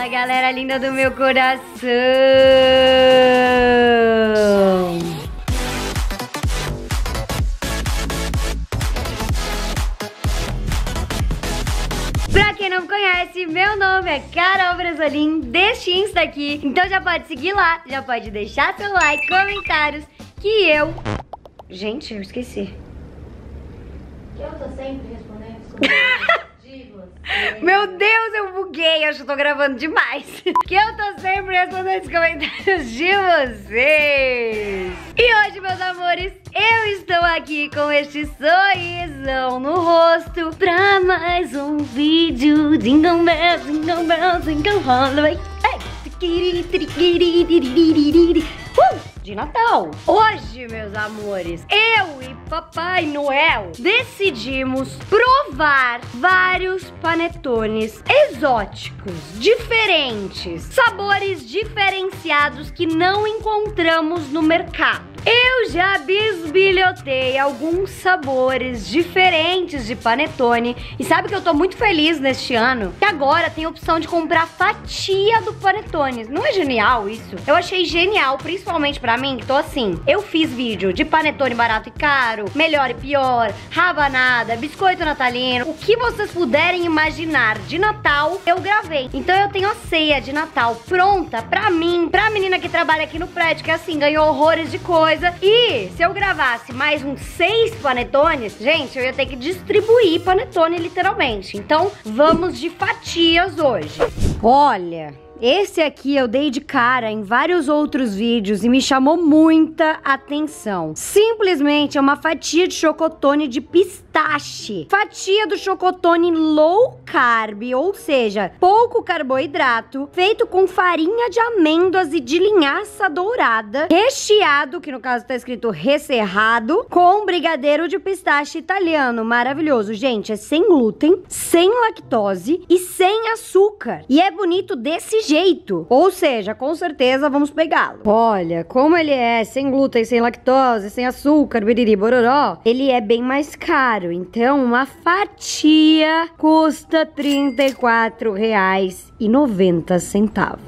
Fala, galera linda do meu coração! Pra quem não me conhece, meu nome é Carol Brasolim, deste Insta aqui. Então já pode seguir lá, já pode deixar seu like, comentários, que eu... Gente, eu esqueci. Eu tô sempre respondendo os comentários. Meu Deus, eu buguei, acho que eu tô gravando demais. Que eu tô sempre respondendo os comentários de vocês. E hoje, meus amores, eu estou aqui com este sorrisão no rosto pra mais um vídeo. Jingle Bell, Jingle Bell, Jingle Holloway. De Natal. Hoje, meus amores, eu e Papai Noel decidimos provar vários panetones exóticos, diferentes, sabores diferenciados que não encontramos no mercado. Eu já bisbilhotei alguns sabores diferentes de panetone e sabe que eu tô muito feliz neste ano que agora tem a opção de comprar fatia do panetone. Não é genial isso? Eu achei genial, principalmente pra mim, que tô assim. Eu fiz vídeo de panetone barato e caro, melhor e pior, rabanada, biscoito natalino, o que vocês puderem imaginar de Natal, eu gravei. Então eu tenho a ceia de Natal pronta pra mim, pra menina que trabalha aqui no prédio, que assim, ganhou horrores de coisa. E se eu gravasse mais uns 6 panetones, gente, eu ia ter que distribuir panetone literalmente. Então vamos de fatias hoje. Olha, esse aqui eu dei de cara em vários outros vídeos e me chamou muita atenção. Simplesmente é uma fatia de chocotone de pistache. Fatia do chocotone low carb, ou seja, pouco carboidrato, feito com farinha de amêndoas e de linhaça dourada, recheado, que no caso tá escrito resserrado, com brigadeiro de pistache italiano. Maravilhoso, gente, é sem glúten, sem lactose e sem açúcar. E é bonito desse jeito. Ou seja, com certeza vamos pegá-lo. Olha, como ele é sem glúten, sem lactose, sem açúcar, biriri, bororó, ele é bem mais caro. Então, uma fatia custa R$34,90.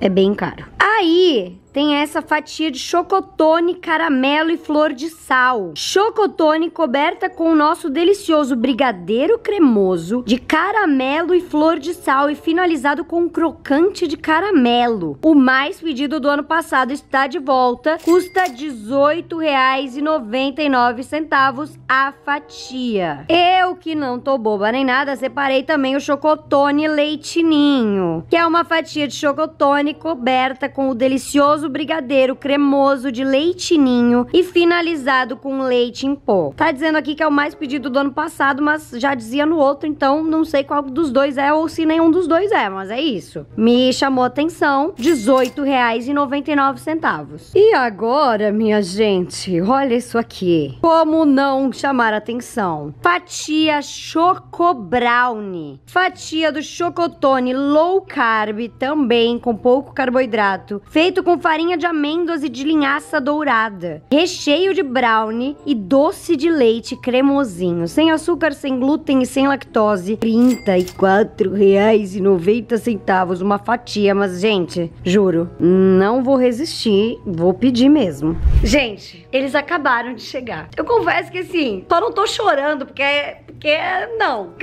É bem caro. Aí... tem essa fatia de chocotone, caramelo e flor de sal. Chocotone coberta com o nosso delicioso brigadeiro cremoso de caramelo e flor de sal e finalizado com um crocante de caramelo. O mais pedido do ano passado está de volta. Custa R$18,99 a fatia. Eu, que não tô boba nem nada, separei também o chocotone leitinho, que é uma fatia de chocotone coberta com o delicioso brigadeiro cremoso de leite ninho e finalizado com leite em pó. Tá dizendo aqui que é o mais pedido do ano passado, mas já dizia no outro, então não sei qual dos dois é ou se nenhum dos dois é, mas é isso. Me chamou a atenção, R$18,99. E agora, minha gente, olha isso aqui. Como não chamar a atenção? Fatia Choco Brownie. Fatia do chocotone low carb, também com pouco carboidrato, feito com farinha de amêndoas e de linhaça dourada, recheio de brownie e doce de leite cremosinho, sem açúcar, sem glúten e sem lactose. R$34,90 uma fatia, mas gente, juro, não vou resistir, vou pedir mesmo. Gente, eles acabaram de chegar. Eu confesso que assim, só não tô chorando porque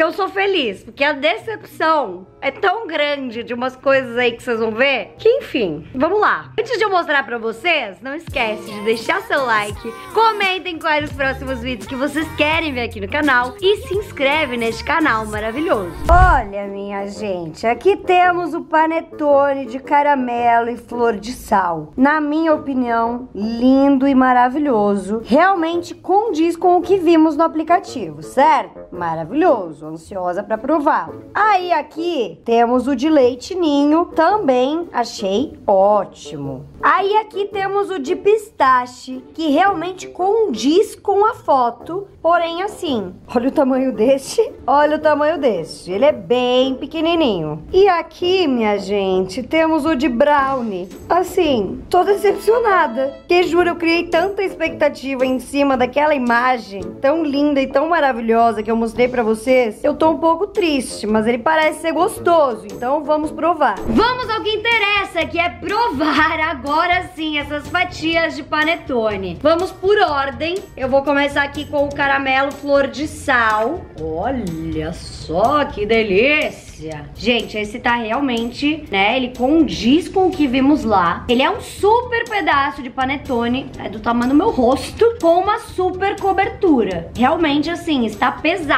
eu sou feliz, porque a decepção é tão grande de umas coisas aí que vocês vão ver, que enfim, vamos lá. Antes de eu mostrar pra vocês, não esquece de deixar seu like, comentem quais os próximos vídeos que vocês querem ver aqui no canal e se inscreve neste canal maravilhoso. Olha, minha gente, aqui temos o panetone de caramelo e flor de sal. Na minha opinião, lindo e maravilhoso. Realmente condiz com o que vimos no aplicativo, certo? Maravilhoso, ansiosa pra prová-lo. Aí aqui temos o de leite ninho, também achei ótimo. Aí aqui temos o de pistache, que realmente condiz com a foto, porém assim, olha o tamanho deste, olha o tamanho deste, ele é bem pequenininho. E aqui, minha gente, temos o de brownie. Assim, tô decepcionada, porque juro, eu criei tanta expectativa em cima daquela imagem tão linda e tão maravilhosa que eu mostrei pra vocês, eu tô um pouco triste, mas ele parece ser gostoso, então vamos provar. Vamos ao que interessa, que é provar agora sim essas fatias de panetone. Vamos por ordem. Eu vou começar aqui com o caramelo flor de sal. Olha só que delícia! Gente, esse tá realmente, né, ele condiz com o que vimos lá. Ele é um super pedaço de panetone, é do tamanho do meu rosto, com uma super cobertura. Realmente, assim, está pesado.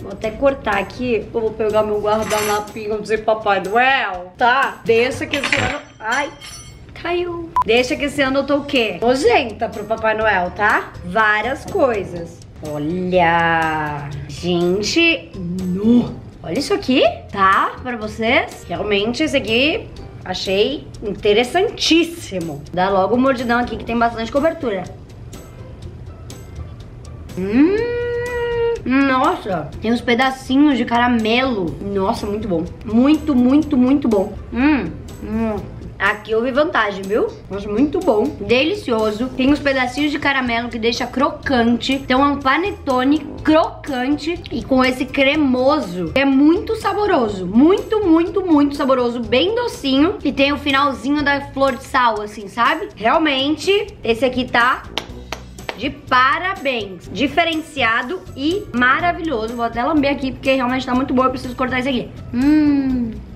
Vou até cortar aqui, eu vou pegar meu guardanapinho de Papai Noel, tá? Deixa que esse ano... Ai... Caiu. Deixa que esse ano eu tô o quê? Nojenta pro Papai Noel, tá? Várias coisas. Olha... Gente... No... Olha isso aqui, tá? Pra vocês. Realmente, esse aqui achei interessantíssimo. Dá logo um mordidão aqui que tem bastante cobertura. Nossa, tem uns pedacinhos de caramelo. Nossa, muito bom. Muito, muito, muito bom. Aqui houve vantagem, viu? Nossa, muito bom. Delicioso. Tem uns pedacinhos de caramelo que deixa crocante. Então é um panetone crocante e com esse cremoso. É muito saboroso. Muito, muito, muito saboroso. Bem docinho. E tem o finalzinho da flor de sal, assim, sabe? Realmente, esse aqui tá... de parabéns, diferenciado e maravilhoso. Vou até lamber aqui porque realmente tá muito bom. Eu preciso cortar isso aqui.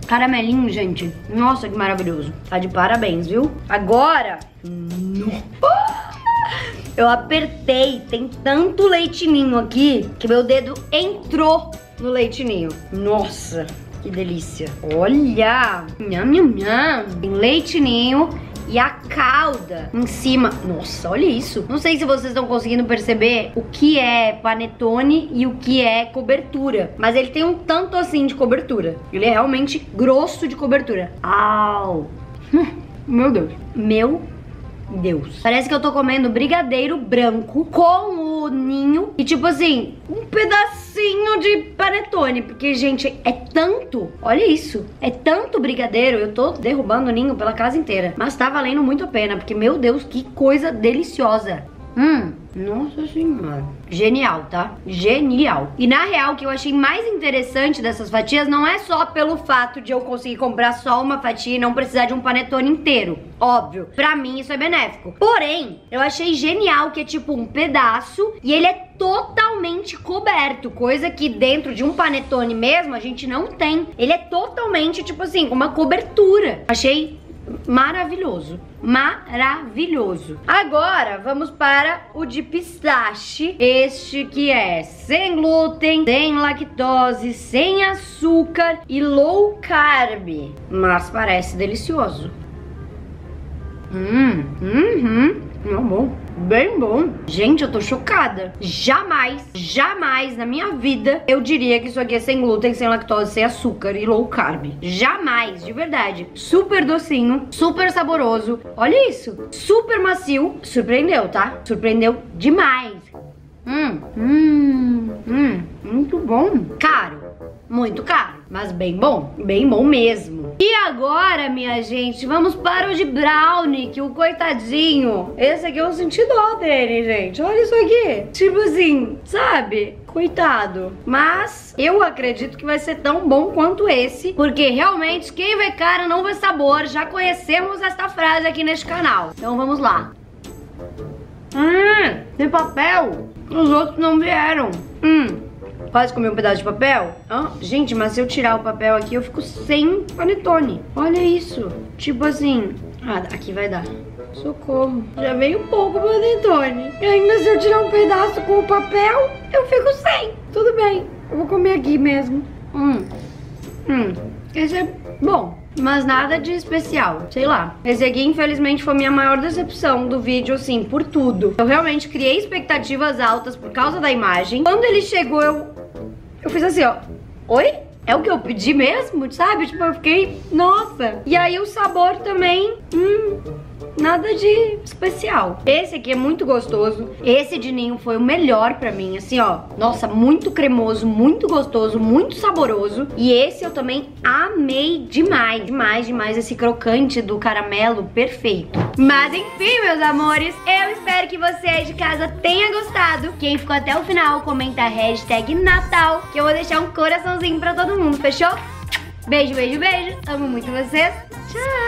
Caramelinho, gente. Nossa, que maravilhoso. Tá de parabéns, viu? Agora... Eu apertei. Tem tanto leitinho aqui que meu dedo entrou no leitinho. Nossa, que delícia. Olha! Nham, nham, nham. Tem leitinho... E a calda em cima. Nossa, olha isso. Não sei se vocês estão conseguindo perceber o que é panetone e o que é cobertura. Mas ele tem um tanto assim de cobertura. Ele é realmente grosso de cobertura. Au! Meu Deus. Meu Deus. Parece que eu tô comendo brigadeiro branco com o ninho. E tipo assim, um pedacinho de panetone. Porque, gente, é tanto. Olha isso. É tanto brigadeiro. Eu tô derrubando o ninho pela casa inteira. Mas tá valendo muito a pena. Porque, meu Deus, que coisa deliciosa. Nossa senhora. Genial, tá? Genial. E na real, o que eu achei mais interessante dessas fatias não é só pelo fato de eu conseguir comprar só uma fatia e não precisar de um panetone inteiro. Óbvio. Pra mim, isso é benéfico. Porém, eu achei genial que é tipo um pedaço e ele é totalmente coberto. Coisa que dentro de um panetone mesmo, a gente não tem. Ele é totalmente, tipo assim, uma cobertura. Achei maravilhoso. Maravilhoso. Agora vamos para o de pistache. Este que é sem glúten, sem lactose, sem açúcar e low carb. Mas parece delicioso. Não, bom. Bem bom. Gente, eu tô chocada. Jamais na minha vida eu diria que isso aqui é sem glúten, sem lactose, sem açúcar e low carb. Jamais, de verdade. Super docinho, super saboroso. Olha isso. Super macio. Surpreendeu, tá? Surpreendeu demais. Muito bom. Caro. Muito caro, mas bem bom mesmo. E agora, minha gente, vamos para o de brownie, que o coitadinho... Esse aqui eu senti dó dele, gente, olha isso aqui. Tipo assim, sabe? Coitado. Mas eu acredito que vai ser tão bom quanto esse, porque realmente quem vê cara não vê sabor, já conhecemos esta frase aqui neste canal. Então vamos lá. Tem papel? Os outros não vieram. Quase comi um pedaço de papel. Gente, mas se eu tirar o papel aqui, eu fico sem panetone. Olha isso. Tipo assim... Ah, aqui vai dar. Socorro. Já veio um pouco panetone. E ainda se eu tirar um pedaço com o papel, eu fico sem. Tudo bem. Eu vou comer aqui mesmo. Esse é bom. Mas nada de especial, sei lá. Esse aqui, infelizmente, foi minha maior decepção do vídeo, assim, por tudo. Eu realmente criei expectativas altas por causa da imagem. Quando ele chegou, eu fiz assim, ó. Oi? É o que eu pedi mesmo, sabe? Tipo, eu fiquei... Nossa! E aí o sabor também... Nada de especial. Esse aqui é muito gostoso. Esse de ninho foi o melhor pra mim, assim, ó. Nossa, muito cremoso, muito gostoso, muito saboroso. E esse eu também amei demais. Demais, demais, esse crocante do caramelo, perfeito. Mas enfim, meus amores, eu espero que você aí de casa tenha gostado. Quem ficou até o final, comenta a hashtag Natal, que eu vou deixar um coraçãozinho pra todo mundo, fechou? Beijo, beijo, beijo. Amo muito vocês. Tchau!